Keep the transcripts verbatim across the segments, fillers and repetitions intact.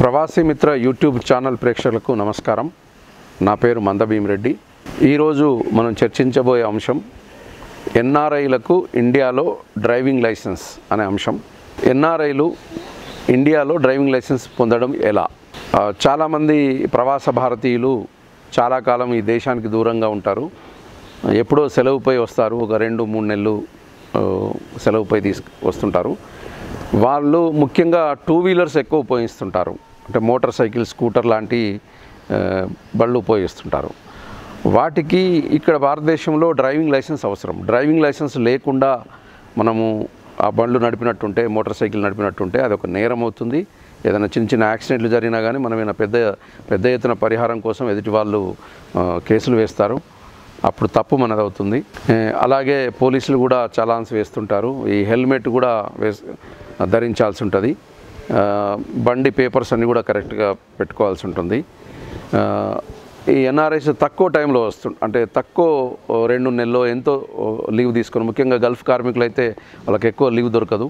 Pravasi Mitra YouTube channel Prekshakulaku Namaskaram. Na peru Mandabheem Reddy. Ee roju manam charchinchaboye amsham N R I laku India lo driving license ane amsham. N R I lu India lo driving license pondadam ela. Uh, Chala mandi pravasa bharatilu Chala kalam ee deshaniki duranga untaru. Eppudu selavupai vastaru oka rendu moodu nellu selavupai vastuntaru. Vallu mukyanga two wheelers ekku upayogistuntaru ante motorcycle scooter lanti ballu upayogistuntaru. Vatiki ikkada bharatdeshamlo driving license avasaram. Driving license lekunda manamu aa ballu nadipinattunte motorcycle nadipinattunte adi oka neram avutundi. ఏదైనా చిన్న చిన్న యాక్సిడెంట్లు జరిగినా గానీ మనమేనా పెద్ద పెద్ద ఎత్తున పరిహారం కోసం ఎదుటి వాళ్ళు కేసులు వేస్తారు. అప్పుడు తప్పు మనది అవుతుంది. అలాగే పోలీసులు కూడా చలాన్స్ వేస్తుంటారు. ఈ హెల్మెట్ కూడా ధరించాల్సి ఉంటది. బండి పేపర్స్ అన్ని కూడా కరెక్ట్ గా పెట్టుకోవాల్సి ఉంటుంది. ఈ ఎన్ఆర్ఐస్ తక్కువ టైం లో వస్తు అంటే తక్కువ రెండు నెలలో ఎంతో లీవ్ తీసుకుని ముఖ్యంగా గల్ఫ్ కార్మికులైతే వాళ్ళకి ఎక్కువ లీవ్ దొరకదు.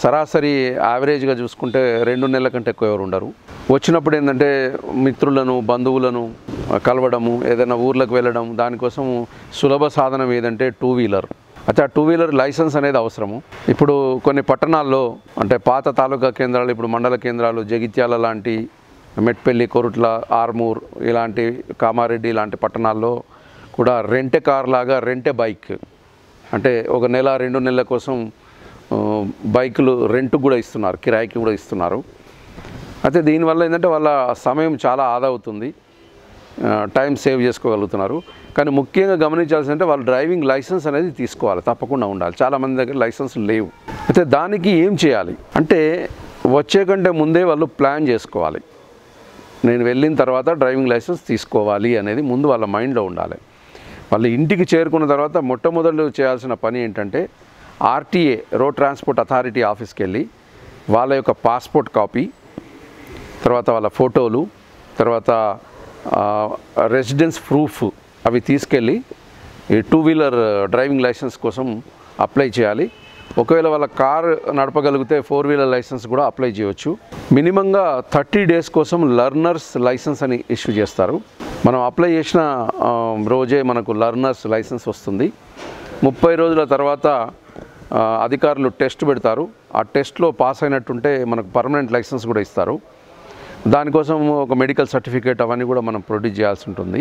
సరాసరి యావరేజ్ గా చూసుకుంటే రెండు నెలల కంటే ఎక్కువ ఎవరు ఉండరు. వచ్చినప్పుడు ఏందంటే మిత్రులను బంధువులను కలవడము ఏదైనా ఊర్లకు వెళ్ళడం దాని కోసం సులభ సాధనం ఏదంటే టూ వీలర్. అచ్చా టూ వీలర్ లైసెన్స్ అనేది అవసరము. ఇప్పుడు కొన్ని పట్టణాల్లో అంటే పాత తాలూకా కేంద్రాలు ఇప్పుడు మండల కేంద్రాలు జగిత్యాల లాంటి మెట్పల్లి కొరుట్ల ఆర్మూర్ ఇలాంటి కామారెడ్డి ఇలాంటి పట్టణాల్లో కూడా రెంట్ కార్ లాగా రెంట్ బైక్ అంటే ఒక నెల రెండు నెలల కోసం బైకులు రెంట్ కూడా ఇస్తున్నారు కిరాయికి కూడా ఇస్తున్నారు. అయితే దీని వల్ల ఏందంటే వాళ్ళ సమయం చాలా ఆదా అవుతుంది. టైం సేవ్ చేసుకోగలుగుతున్నారు. కానీ ముఖ్యంగా గమనించాల్సిందంటే వాళ్ళు డ్రైవింగ్ లైసెన్స్ అనేది తీసుకోవాలి తప్పకుండా ఉండాలి. చాలా మంది దగ్గర లైసెన్స్ లేవు. అయితే దానికి ఏం చేయాలి అంటే వచ్చే కంటే ముందే వాళ్ళు ప్లాన్ చేసుకోవాలి. నేను వెళ్ళిన తర్వాత డ్రైవింగ్ లైసెన్స్ తీసుకోవాలి అనేది ముందు వాళ్ళ మైండ్లో ఉండాలి. వాళ్ళు ఇంటికి చేరుకున్న తర్వాత మొట్టమొదలు చేయాల్సిన పని ఏంటంటే ఆర్టీఏ రోడ్ ట్రాన్స్పోర్ట్ అథారిటీ ఆఫీస్కి వెళ్ళి వాళ్ళ యొక్క పాస్పోర్ట్ కాపీ తర్వాత వాళ్ళ ఫోటోలు తర్వాత రెసిడెన్స్ ప్రూఫ్ అవి తీసుకెళ్ళి ఈ టూ వీలర్ డ్రైవింగ్ లైసెన్స్ కోసం అప్లై చేయాలి. ఒకవేళ వాళ్ళ కారు నడపగలిగితే ఫోర్ వీలర్ లైసెన్స్ కూడా అప్లై చేయవచ్చు. మినిమంగా థర్టీ డేస్ కోసం లర్నర్స్ లైసెన్స్ అని ఇష్యూ చేస్తారు. మనం అప్లై చేసిన రోజే మనకు లర్నర్స్ లైసెన్స్ వస్తుంది. ముప్పై రోజుల తర్వాత అధికారులు టెస్ట్ పెడతారు. ఆ టెస్ట్లో పాస్ అయినట్టుంటే మనకు పర్మనెంట్ లైసెన్స్ కూడా ఇస్తారు. దానికోసం ఒక మెడికల్ సర్టిఫికేట్ అవన్నీ కూడా మనం ప్రొడ్యూస్ చేయాల్సి ఉంటుంది.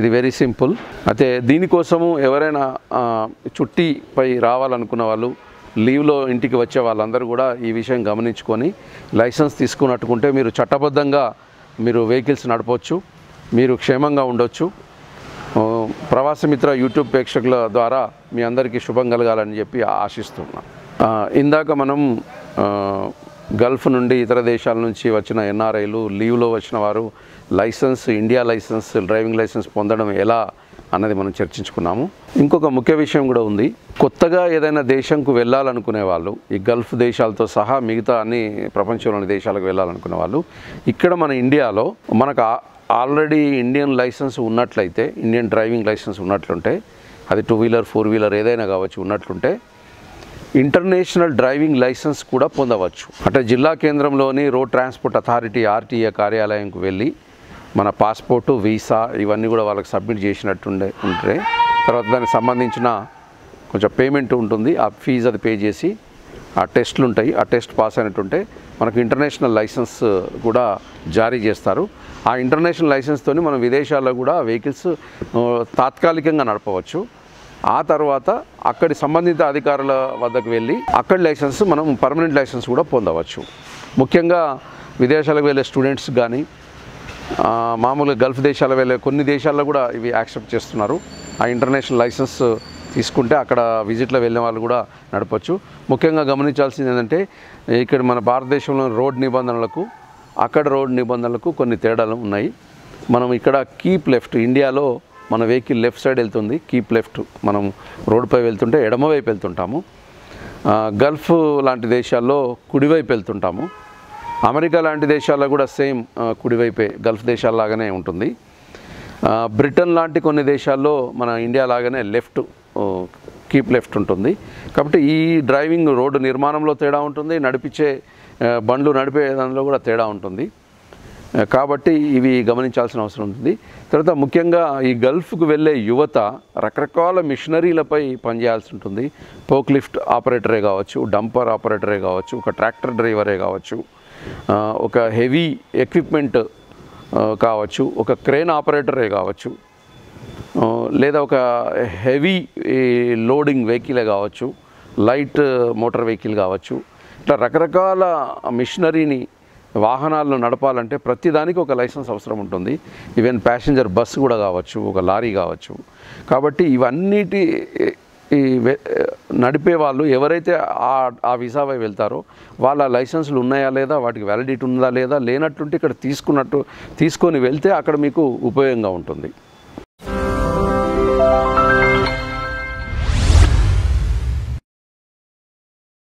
ఇది వెరీ సింపుల్. అయితే దీనికోసము ఎవరైనా చుట్టిపై రావాలనుకున్న వాళ్ళు లీవ్లో ఇంటికి వచ్చే వాళ్ళందరూ కూడా ఈ విషయం గమనించుకొని లైసెన్స్ తీసుకున్నట్టుకుంటే మీరు చట్టబద్ధంగా మీరు వెహికల్స్ నడపవచ్చు. మీరు క్షేమంగా ఉండొచ్చు. ప్రవాసి మిత్ర యూట్యూబ్ ప్రేక్షకుల ద్వారా మీ అందరికీ శుభం కలగాలని చెప్పి ఆశిస్తున్నాను. ఇందాక మనం గల్ఫ్ నుండి ఇతర దేశాల నుంచి వచ్చిన ఎన్ఆర్ఐలు లీవ్లో వచ్చిన వారు licence India licence driving licence పొందడం ఎలా అన్నది మనం చర్చించుకున్నాము. ఇంకొక ముఖ్య విషయం కూడా ఉంది. కొత్తగా ఏదైనా దేశంకు వెళ్ళాలనుకునే వాళ్ళు ఈ గల్ఫ్ దేశాలతో సహా మిగతా అన్ని ప్రపంచంలోని దేశాలకు వెళ్ళాలనుకునే వాళ్ళు ఇక్కడ మన ఇండియాలో మనకు ఆల్రెడీ ఇండియన్ లైసెన్స్ ఉన్నట్లయితే ఇండియన్ డ్రైవింగ్ లైసెన్స్ ఉన్నట్లుంటే అది టూ వీలర్ ఫోర్ వీలర్ ఏదైనా కావచ్చు ఉన్నట్లుంటే ఇంటర్నేషనల్ డ్రైవింగ్ లైసెన్స్ కూడా పొందవచ్చు. అంటే జిల్లా కేంద్రంలోని రోడ్ ట్రాన్స్పోర్ట్ అథారిటీ ఆర్టీఏ కార్యాలయంకు వెళ్ళి మన పాస్పోర్టు వీసా ఇవన్నీ కూడా వాళ్ళకి సబ్మిట్ చేసినట్టుండే ఉంటే తర్వాత దానికి సంబంధించిన కొంచెం పేమెంట్ ఉంటుంది. ఆ ఫీజు అది పే చేసి ఆ టెస్ట్లు ఉంటాయి. ఆ టెస్ట్ పాస్ అయినట్టుంటే మనకు ఇంటర్నేషనల్ లైసెన్స్ కూడా జారీ చేస్తారు. ఆ ఇంటర్నేషనల్ లైసెన్స్తోని మనం విదేశాల్లో కూడా వెహికల్స్ తాత్కాలికంగా నడపవచ్చు. ఆ తర్వాత అక్కడి సంబంధిత అధికారుల వద్దకు వెళ్ళి అక్కడి లైసెన్స్ మనం పర్మనెంట్ లైసెన్స్ కూడా పొందవచ్చు. ముఖ్యంగా విదేశాలకు వెళ్ళే స్టూడెంట్స్ కానీ మామూలుగా గల్ఫ్ దేశాలకు వెళ్ళే కొన్ని దేశాల్లో కూడా ఇవి యాక్సెప్ట్ చేస్తున్నారు. ఆ ఇంటర్నేషనల్ లైసెన్స్ తీసుకుంటే అక్కడ విజిట్లో వెళ్ళిన వాళ్ళు కూడా నడపచ్చు. ముఖ్యంగా గమనించాల్సింది ఏంటంటే ఇక్కడ మన భారతదేశంలో రోడ్ నిబంధనలకు అక్కడ రోడ్ నిబంధనలకు కొన్ని తేడాలు ఉన్నాయి. మనం ఇక్కడ కీప్ లెఫ్ట్ ఇండియాలో మన వెహికల్ లెఫ్ట్ సైడ్ వెళ్తుంది. కీప్ లెఫ్ట్ మనం రోడ్డుపై వెళ్తుంటే ఎడమవైపు వెళ్తుంటాము. గల్ఫ్ లాంటి దేశాల్లో కుడివైపు వెళ్తుంటాము. అమెరికా లాంటి దేశాల్లో కూడా సేమ్ కుడివైపే గల్ఫ్ దేశాల్లాగానే ఉంటుంది. బ్రిటన్ లాంటి కొన్ని దేశాల్లో మన ఇండియా లాగానే లెఫ్ట్ కీప్ లెఫ్ట్ ఉంటుంది. కాబట్టి ఈ డ్రైవింగ్ రోడ్డు నిర్మాణంలో తేడా ఉంటుంది. నడిపించే బండ్లు నడిపే దానిలో కూడా తేడా ఉంటుంది కాబట్టి ఇవి గమనించాల్సిన అవసరం ఉంది. తర్వాత ముఖ్యంగా ఈ గల్ఫ్కు వెళ్ళే యువత రకరకాల మిషనరీలపై పనిచేయాల్సి ఉంటుంది. పోక్ లిఫ్ట్ ఆపరేటరే కావచ్చు, డంపర్ ఆపరేటరే కావచ్చు, ఒక ట్రాక్టర్ డ్రైవరే కావచ్చు, ఒక హెవీ ఎక్విప్మెంట్ కావచ్చు, ఒక క్రేన్ ఆపరేటరే కావచ్చు, లేదా ఒక హెవీ లోడింగ్ వెహికలే కావచ్చు, లైట్ మోటార్ వెహికల్ కావచ్చు. ఇట్లా రకరకాల మిషనరీని వాహనాలను నడపాలంటే ప్రతిదానికి ఒక లైసెన్స్ అవసరం ఉంటుంది. ఈవెన్ ప్యాసింజర్ బస్సు కూడా కావచ్చు, ఒక లారీ కావచ్చు. కాబట్టి ఇవన్నిటి నడిపే వాళ్ళు ఎవరైతే ఆ వీసాపై వెళ్తారో వాళ్ళ లైసెన్సులు ఉన్నాయా లేదా, వాటికి వ్యాలిడిటీ ఉందా లేదా, లేనట్టుంటే ఇక్కడ తీసుకున్నట్టు తీసుకొని వెళ్తే అక్కడ మీకు ఉపయోగంగా ఉంటుంది.